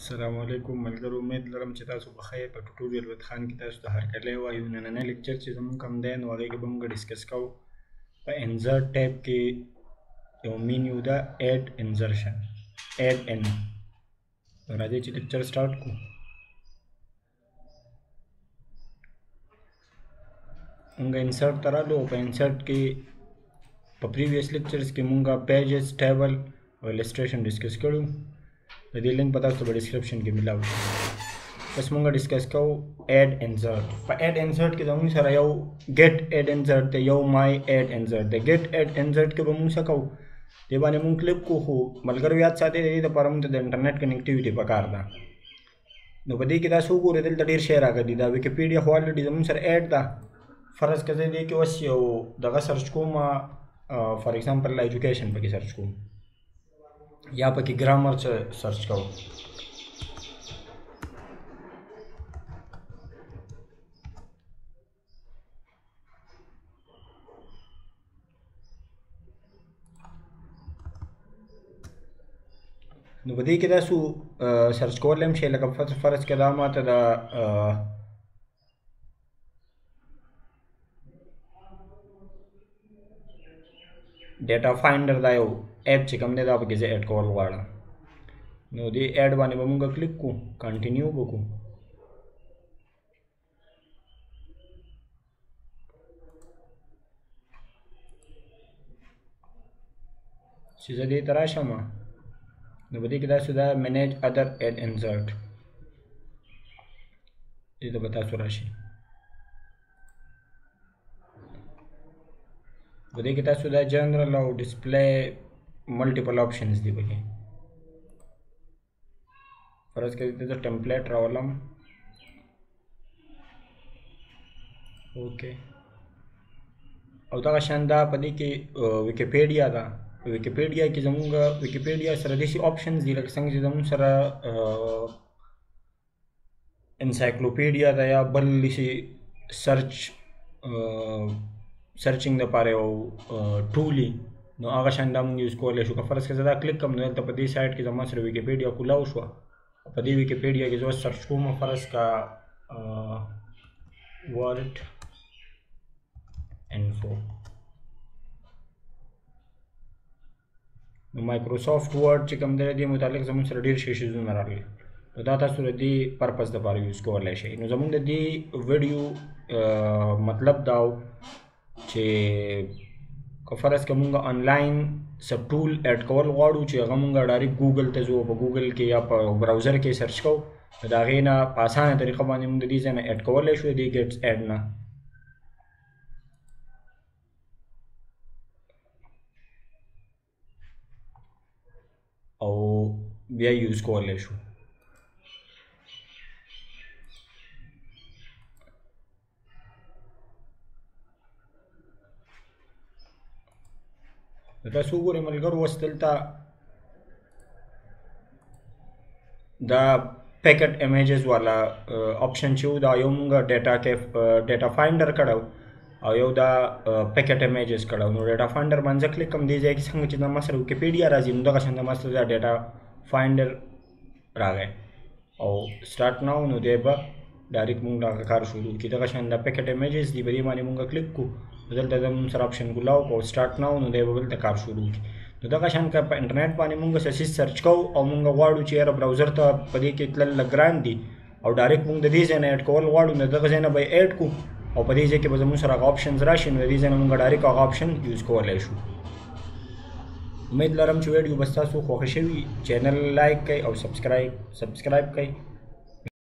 अस्सलाम वालेकुम मलगर उम्मीद लरम चतासु बखैर पर ट्यूटोरियल वत खान की तासु तहर करले व यू ननने लेक्चर से हम कम देन वागे के बम डिस्कस काओ पर इंसर्ट टैब के यो मेन्यू दा ऐड इंसर्शन ऐड एन तो राजे ची लेक्चर स्टार्ट को उनका इंसर्ट तरह लो पर इंसर्ट के पर प्रीवियस लेक्चर्स के मुंगा पेजेस टेबल और इलस्ट्रेशन डिस्कस करूं तो दी लिंक पता तो डिस्क्रिप्शन के मिला बस मुंगा डिस्कस करो ऐड इंसर्ट पर ऐड इंसर्ट के जमुन सारा यो गेट ऐड इंसर्ट ते यो माय ऐड इंसर्ट ते गेट ऐड इंसर्ट के बमुन सा कहो ते बाने मुंग क्लिप को हो मलगर व्याज साथे दे तो परम ते इंटरनेट कनेक्टिविटी पकार दा नो बदी के दा सो को रेदल तडीर शेयर आ गदी दा विकिपीडिया ऑलरेडी जमुन सर ऐड दा फरज कजे दे के वश्य हो दगा सर्च को मा फॉर एग्जांपल एजुकेशन पे सर्च को या पे ग्रामर से सर्च करो नु बदी के दासू सर्च कर लेम शे लगा फर्ज के दामा तदा डेटा फाइंडर दायो ऐप से कम देता आपके ऐड कॉल वाला नो दे ऐड वाने बमूंगा क्लिक को कंटिन्यू बको सीधा दे तराशा माँ नो बता किधर सुधा मैनेज अदर ऐड इंसर्ट ये तो बता सुराशी बता किधर सुधा जनरल और डिस्प्ले मल्टीपल ऑप्शंस दी बगे फर्ज कर देते तो टेम्पलेट रावलम ओके और तक शानदार पदी के विकिपीडिया था विकिपीडिया की जमूंगा विकिपीडिया सर देसी ऑप्शंस दी लग संग जमूं सरा एनसाइक्लोपीडिया था या बल इसी सर्च सर्चिंग द पारे हो टूली नो आगा शानदार मुंगी उसको ले शुका फर्ज के ज़्यादा क्लिक कम नल तपदी साइट के जमा सर विकिपीडिया खुला हुआ पदी विकिपीडिया के जो सर्च को में फर्ज का वर्ल्ड इन्फो नो माइक्रोसॉफ्ट वर्ड से कम दे दिए मुतालिक जमुन सर डीर शीशे जो नराली तो दाता सुर दी पर्पस द पार यूज को ले शे नो जमुन दे दी वीडियो मतलब दाओ छे फरज के मुंगा ऑनलाइन सब टूल ऐड कॉल वाड़ू चे अगर मुंगा डायरेक्ट गूगल ते जो गूगल के या ब्राउज़र के सर्च करो दागे ना आसान तरीका बने मुंदे दीजे ना ऐड कॉल ऐशु दी गेट्स ऐड ना और भी यूज़ कॉल ऐशु دا سوګور ملګر وستلتا دا पैकेट इमेजेस वाला option چې دا یو موږ ډیټا کې ډیټا فایندر کړو او یو دا packet images کړو نو ډیټا فایندر باندې کلیک کوم دی چې څنګه چې د مصر ویکیپیډیا راځي نو دا څنګه د مصر دا ډیټا فایندر راغی او سٹارټ ناو نو دی به ډایرکټ موږ دا کار شروع کړو دا څنګه د packet images دی به باندې موږ click کو बदलता जब सर ऑप्शन को लाओ को स्टार्ट ना हो नो दे बदलता कार शुरू की तो दगा शान का इंटरनेट पाने मुंगा ससी सर्च करो और मुंगा वाड़ू चेयर ब्राउज़र तो पदी के इतना लगरान दी और डायरेक्ट मुंग दी जाना ऐड कॉल वाड़ू ने दगा जाना भाई ऐड को और पदी जे के बस मुंग सर ऑप्शन राशन दी जाना मुंगा डायरेक्ट ऑप्शन यूज़ को ले शू उम्मीद लरम चुवेडियो बस्ता सो ख्वाहिश हुई चैनल लाइक करें और सब्सक्राइब करें।